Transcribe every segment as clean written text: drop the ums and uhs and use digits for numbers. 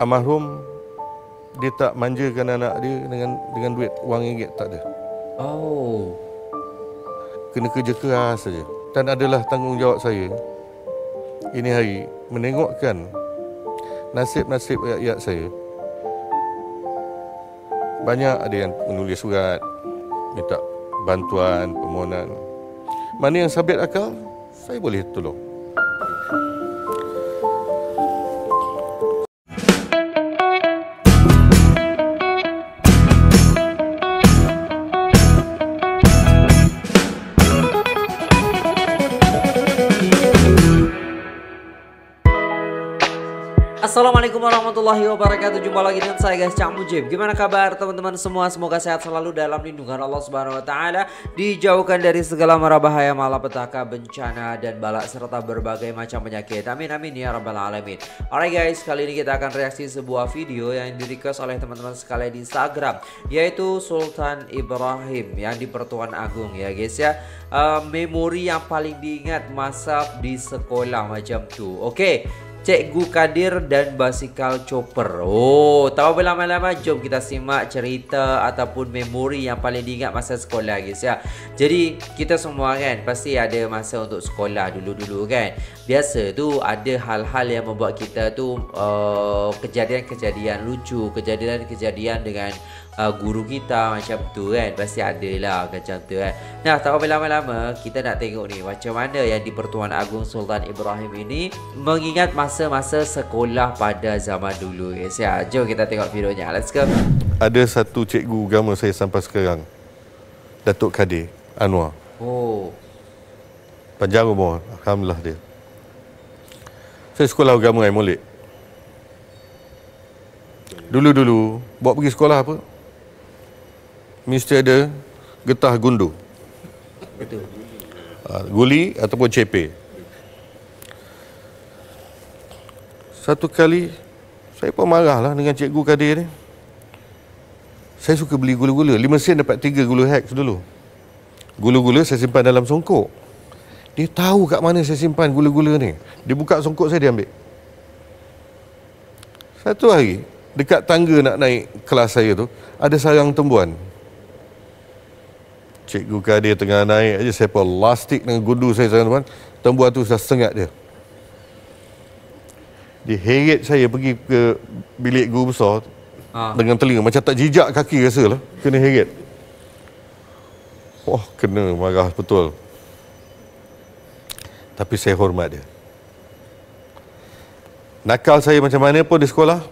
Almarhum dia tak manjakan anak dia dengan duit wang ringgit, tak ada. Oh. Kena kerja keras saja. Dan adalah tanggungjawab saya ini hari menengokkan nasib-nasib rakyat saya. Banyak ada yang menulis surat minta bantuan, permohonan. Mana yang sabit akal, saya boleh tolong. Assalamualaikum warahmatullahi wabarakatuh. Jumpa lagi dengan saya guys, CAK MOJIB. Gimana kabar teman-teman semua? Semoga sehat selalu dalam lindungan Allah Subhanahu wa taala, dijauhkan dari segala mara bahaya, malapetaka, bencana dan bala serta berbagai macam penyakit. Amin amin ya rabbal alamin. Alright guys, kali ini kita akan reaksi sebuah video yang di-request oleh teman-teman sekalian di Instagram, yaitu Sultan Ibrahim yang di Pertuan Agong ya guys ya. Memori yang paling diingat masa di sekolah macam tu. Oke. Cikgu Kadir dan Basikal Chopper. Oh, tak berlama-lama, jom kita simak cerita ataupun memori yang paling diingat masa sekolah guys ya. Jadi kita semua kan pasti ada masa untuk sekolah dulu-dulu kan. Biasa tu ada hal-hal yang membuat kita tu kejadian-kejadian lucu, kejadian-kejadian dengan guru kita macam tu kan. Pasti ada lah macam tu kan. Nah, tak berlama-lama kita nak tengok ni macam mana yang di Pertuan Agong Sultan Ibrahim ini mengingat masa-masa sekolah pada zaman dulu guys ya. Jom kita tengok videonya. Let's go. Ada satu cikgu agama saya sampai sekarang, Dato' Kadeh Anwar. Oh. Panjang umur, alhamdulillah dia. Saya sekolah agama air molek. Dulu-dulu buat pergi sekolah apa? Mesti ada getah gundu. Betul. Guli ataupun cepe. Satu kali saya pun marahlah dengan Cikgu Kadir ni. Saya suka beli gula-gula. 5 sen dapat 3 gula hex dulu. Gula-gula saya simpan dalam songkok. Dia tahu kat mana saya simpan gula-gula ni. Dia buka songkok saya, dia ambil. Satu hari, dekat tangga nak naik kelas saya tu, ada sarang tumbuan. Cikgu Kadir tengah naik aja, saya pun lastik dengan gundu saya sarang tumbuan. Tumbuan tu sudah sengat dia. Dia heret saya pergi ke bilik guru besar dengan telinga. Macam tak jijak kaki rasa lah. Kena heret. Wah, kena marah betul. Tapi saya hormat dia. Nakal saya macam mana pun di sekolah,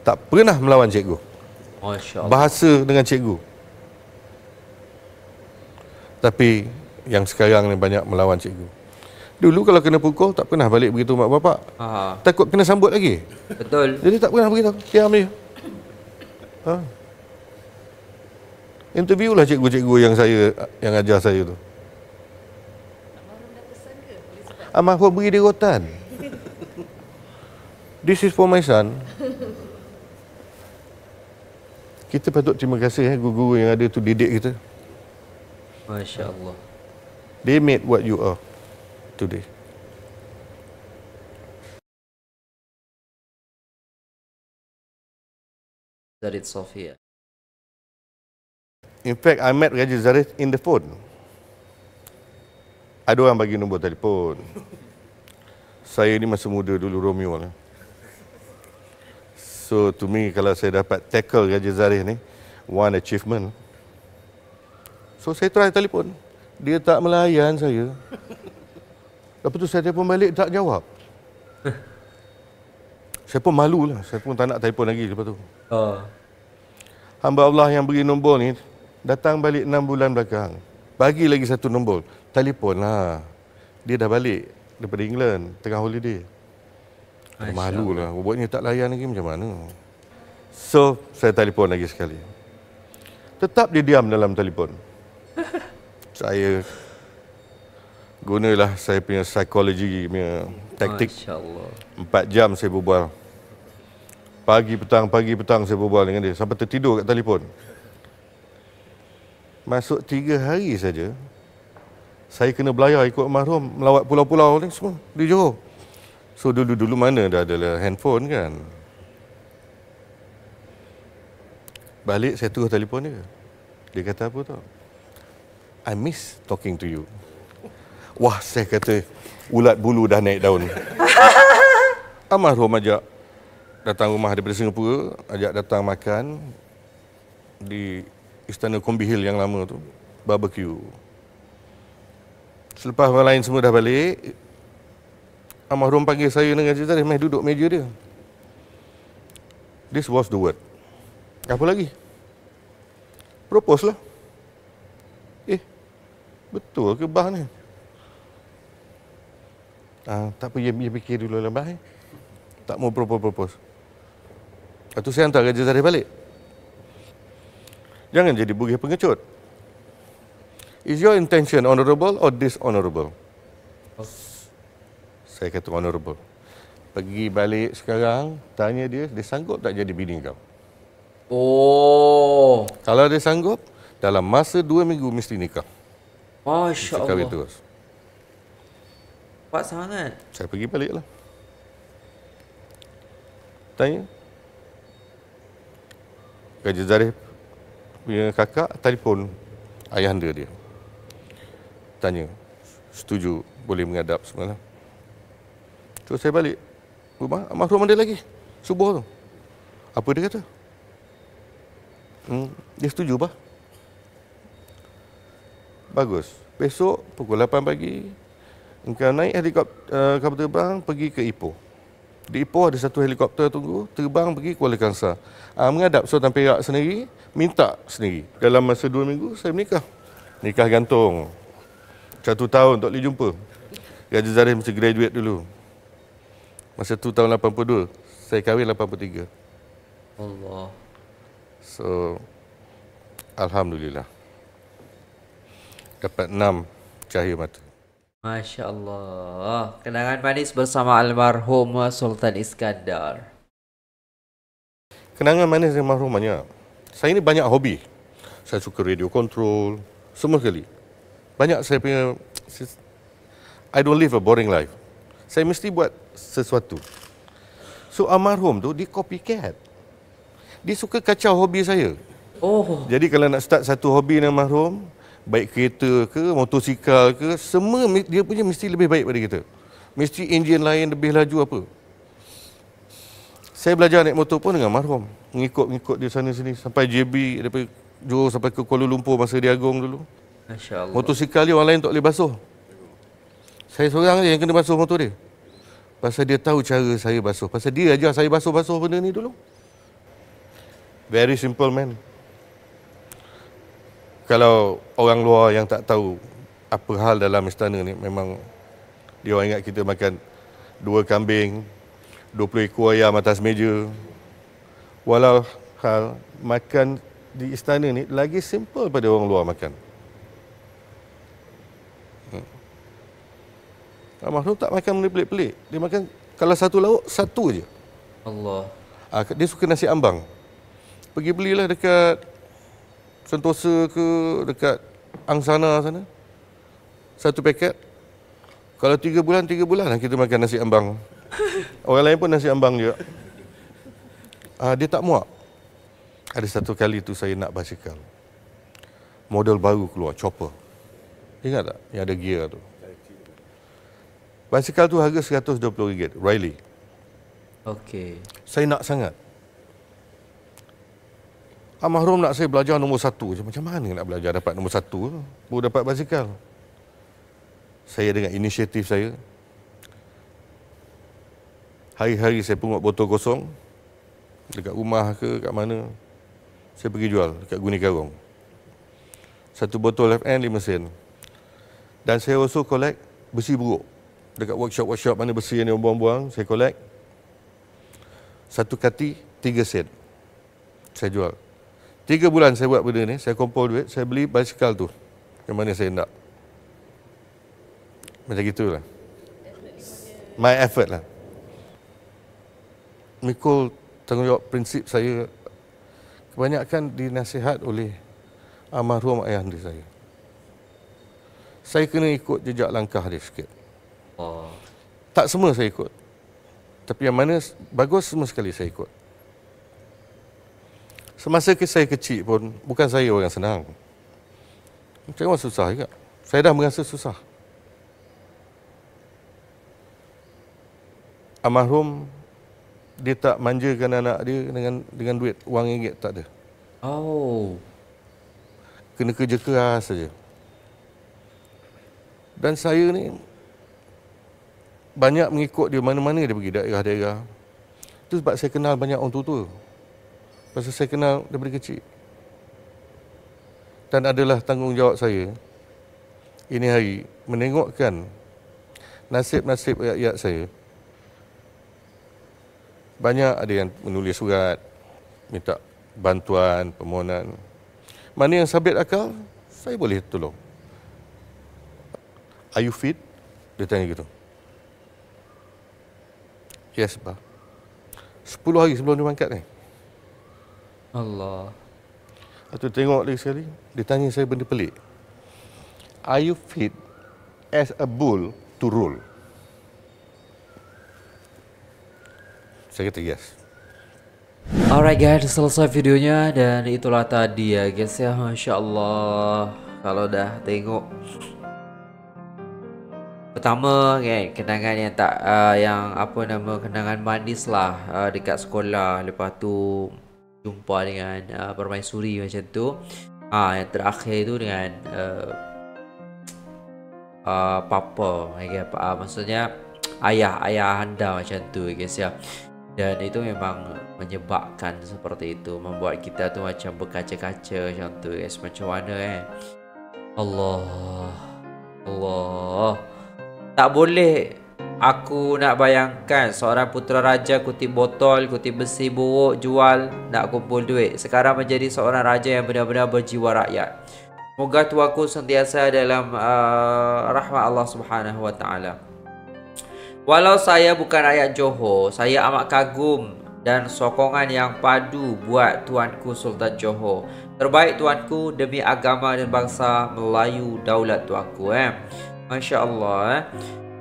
tak pernah melawan cikgu. Bahasa dengan cikgu. Tapi yang sekarang ni banyak melawan cikgu. Dulu kalau kena pukul, tak pernah balik beritahu mak bapak. Aha. Takut kena sambut lagi. Betul. Jadi tak pernah beritahu. Diam dia. Ha. Interview lah cikgu-cikgu yang ajar saya tu. Almarhum dah pesan ke? Almarhum beri dia rotan. This is for my son. Kita patut terima kasih guru-guru yang ada tu didik kita. Masya Allah. They made what you are today. Zarith Sofia. In fact, I met Raja Zarith in the phone. Ada orang bagi nombor telefon. Saya ni masa muda dulu Romeo lah. So to me, kalau saya dapat tackle Raja Zarith ni, one achievement. So saya try telefon. Dia tak melayan saya. Lepas tu saya telefon balik, tak jawab. Saya pun malu lah. Saya pun tak nak telefon lagi lepas tu. Hamba Allah yang beri nombor ni, datang balik 6 bulan belakang. Bagi lagi satu nombor. Telefon lah. Dia dah balik daripada England, tengah holiday. Malu lah. Buatnya tak layan lagi macam mana. So, saya telefon lagi sekali. Tetap dia diam dalam telefon. Saya gunalah saya punya psikologi, punya taktik. Masya-Allah. 4 jam saya berbual. Pagi petang saya berbual dengan dia sampai tertidur kat telefon. Masuk 3 hari saja saya kena belayar ikut almarhum melawat pulau-pulau ni semua di Johor. So dulu-dulu mana dah ada handphone kan. balik, saya terus telefon dia. Dia kata apa tau? I miss talking to you. Wah, saya kata, ulat bulu dah naik daun. Almarhum ajak datang rumah daripada Singapura, ajak datang makan di Istana Kombi Hill yang lama tu, barbecue. Selepas orang lain semua dah balik, almarhum panggil saya dengan cerita, dia main duduk meja dia. This was the word. Apa lagi? Propose lah. Betul ke bah ni? Tak apa, dia fikir dulu lah bah ni. Tak mau propose-propose. Lepas tu saya hantar Raja Zarith balik. Jangan jadi bugih pengecut. Is your intention honourable or dishonourable? Saya kata honourable. Pergi balik sekarang, tanya dia, dia sanggup tak jadi bini kau? Oh. Kalau dia sanggup, dalam masa 2 minggu mesti nikah. Masya Allah. Terus. Kuat sangat. Saya pergi balik lah. Tanya. Raja Zarith punya kakak telefon ayahanda dia. Tanya. Setuju boleh mengadap semalam. Terus saya balik rumah. Makhluk mana lagi? Subuh tu. Apa dia kata? Dia setuju, bah. Bagus. Besok pukul 8 pagi, engkau naik helikopter terbang pergi ke Ipoh. Di Ipoh ada satu helikopter tunggu, terbang pergi Kuala Kangsar. Mengadap Sultan Perak sendiri, minta sendiri. Dalam masa 2 minggu, saya menikah. Nikah gantung. 1 tahun tak boleh jumpa. Raja Zarith mesti graduate dulu. Masa tu tahun 82, saya kahwin 83. Allah. So, alhamdulillah. Dapat 6 cahaya mata. Masya Allah. Kenangan manis bersama almarhum Sultan Iskandar. Kenangan manis dengan almarhum banyak. Saya ni banyak hobi. Saya suka radio control. Semua sekali. Banyak saya punya... I don't live a boring life. Saya mesti buat sesuatu. So almarhum tu, dia copycat. Dia suka kacau hobi saya. Oh. Jadi kalau nak start satu hobi dengan almarhum, baik kereta ke, motosikal ke, semua dia punya mesti lebih baik pada kita. Mesti enjin lain lebih laju apa. Saya belajar naik motor pun dengan marhum. Mengikut-ngikut dia sana sini. Sampai JB, daripada Johor sampai ke Kuala Lumpur masa dia Agong dulu. Masya Allah. Motosikal dia orang lain tak boleh basuh. Saya seorang je yang kena basuh motor dia. Pasal dia tahu cara saya basuh. Pasal dia ajar saya basuh-basuh benda ni dulu. Very simple man. Kalau orang luar yang tak tahu apa hal dalam istana ni, memang dia orang ingat kita makan 2 kambing, 20 ekor ayam atas meja. Walau hal makan di istana ni lagi simple pada orang luar makan. Almarhum tak makan benda pelik-pelik. Dia makan kalau satu lauk, satu je. Allah. Dia suka nasi ambang. Pergi belilah dekat Sentosa ke, dekat Angsana sana. 1 paket. Kalau 3 bulan kita makan nasi ambang. Orang lain pun nasi ambang juga. Dia tak muak. Ada satu kali tu saya nak basikal. Model baru keluar, chopper. Ingat tak? Yang ada gear tu. Basikal tu harga RM120, Riley. Okey. Saya nak sangat. Almarhum nak saya belajar nombor 1. Macam mana nak belajar dapat nombor 1? Baru dapat basikal. Saya dengan inisiatif saya, hari-hari saya pungut botol kosong dekat rumah ke, kat mana. Saya pergi jual dekat Guni Karong. 1 botol FN 5 sen. Dan saya also collect besi buruk. Dekat workshop-workshop mana besi yang dibuang-buang, saya collect. 1 kati 3 sen. Saya jual. 3 bulan saya buat benda ni, saya kumpul duit, saya beli basikal tu yang mana saya nak. Macam gitulah. My effort lah. Mikul tanggungjawab prinsip saya kebanyakan dinasihat oleh almarhum ayahanda saya. Saya kena ikut jejak langkah dia sikit. Oh. Tak semua saya ikut. Tapi yang mana bagus semua sekali saya ikut. Semasa saya kecil pun, bukan saya orang senang. Macam mana susah juga. Saya dah merasa susah. Almarhum, dia tak manjakan anak dia dengan duit. Wang ringgit tak ada. Oh. Kena kerja keras saja. Dan saya ni banyak mengikut dia mana-mana dia pergi, daerah-daerah. Itu sebab saya kenal banyak orang tua-tua. Pasal saya kenal daripada kecil. Dan adalah tanggungjawab saya ini hari menengokkan nasib-nasib rakyat saya. Banyak ada yang menulis surat, minta bantuan, permohonan. Mana yang sabit akal, saya boleh tolong. Are you fit? Dia tanya gitu. Yes, Pak. 10 hari sebelum dia berangkat ni. Allah. Lepas tu tengok lagi sekali, dia tanya saya benda pelik. Are you fit as a bull to roll? Saya kata yes. Alright guys, selesai videonya dan itulah tadi ya guys ya. Masya Allah, kalau dah tengok pertama kan kenangan yang tak kenangan manis lah dekat sekolah, lepas tu jumpa dengan permaisuri macam tu. Yang terakhir tu dengan papa, okay, maksudnya ayah anda macam tu guys ya. Dan itu memang menyebabkan seperti itu, membuat kita tu macam berkaca-kaca macam tu guys, macam mana kan. Allah tak boleh aku nak bayangkan seorang putera raja kutip botol, kutip besi buruk, jual nak kumpul duit. Sekarang menjadi seorang raja yang benar-benar berjiwa rakyat. Moga tuaku sentiasa dalam rahmat Allah Subhanahu Wa Taala. Walau saya bukan rakyat Johor, saya amat kagum dan sokongan yang padu buat tuanku Sultan Johor. Terbaik tuanku demi agama dan bangsa Melayu, daulat tuanku. Masya Allah.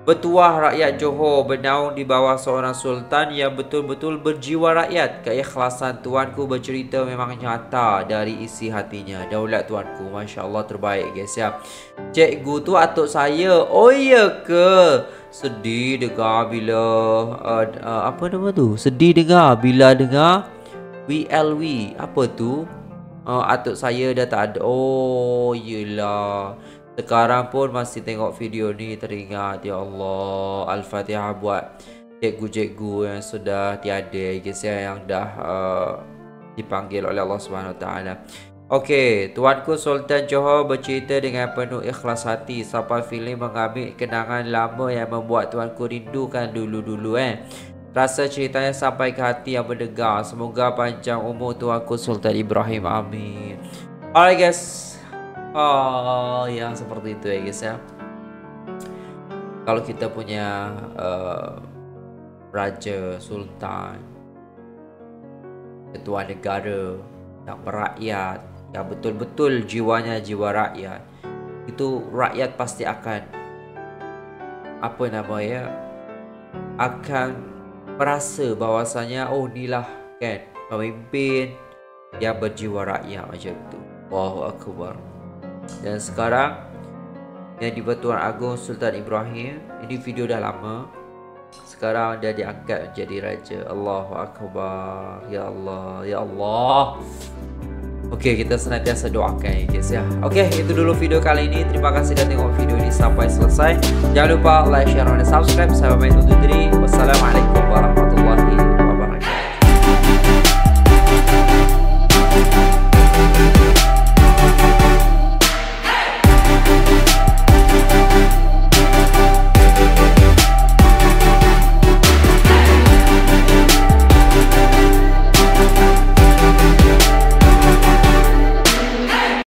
Petuah rakyat Johor bernaung di bawah seorang sultan yang betul-betul berjiwa rakyat. Keikhlasan tuanku bercerita memang nyata dari isi hatinya. Daulat tuanku, Masya Allah, terbaik guys ya. Cikgu tu atuk saya. Oh iya ke? Sedih dengar bila sedih dengar bila dengar WLW. Apa tu? Atuk saya dah tak ada. Oh yelah. Sekarang pun masih tengok video ni teringat. Ya Allah, Al-Fatihah buat cikgu-cikgu yang sudah tiada guys ya, yang dah dipanggil oleh Allah SWT. Okey, tuanku Sultan Johor bercerita dengan penuh ikhlas hati. Sampai filem mengambil kenangan lama yang membuat tuanku rindukan dulu-dulu Rasa ceritanya sampai ke hati yang mendengar. Semoga panjang umur tuanku Sultan Ibrahim. Amin. Alright guys. Oh ya, seperti itu ya guys ya. Kalau kita punya raja, sultan, ketua negara yang merakyat, yang betul-betul jiwanya jiwa rakyat, itu rakyat pasti akan akan merasa bahawasanya oh inilah kan pemimpin yang berjiwa rakyat macam tu. Allahu Akbar. Dan sekarang yang di-Pertuan Agong Sultan Ibrahim, ini video dah lama, sekarang dah diangkat menjadi raja. Allahu Akbar. Ya Allah, ya Allah. Okey, kita senantiasa doakan ya guys ya. Okey, itu dulu video kali ini. Terima kasih dah tengok video ini sampai selesai. Jangan lupa like, share dan subscribe. Saya Main Tutri. Wassalamualaikum warahmatullahi wabarakatuh.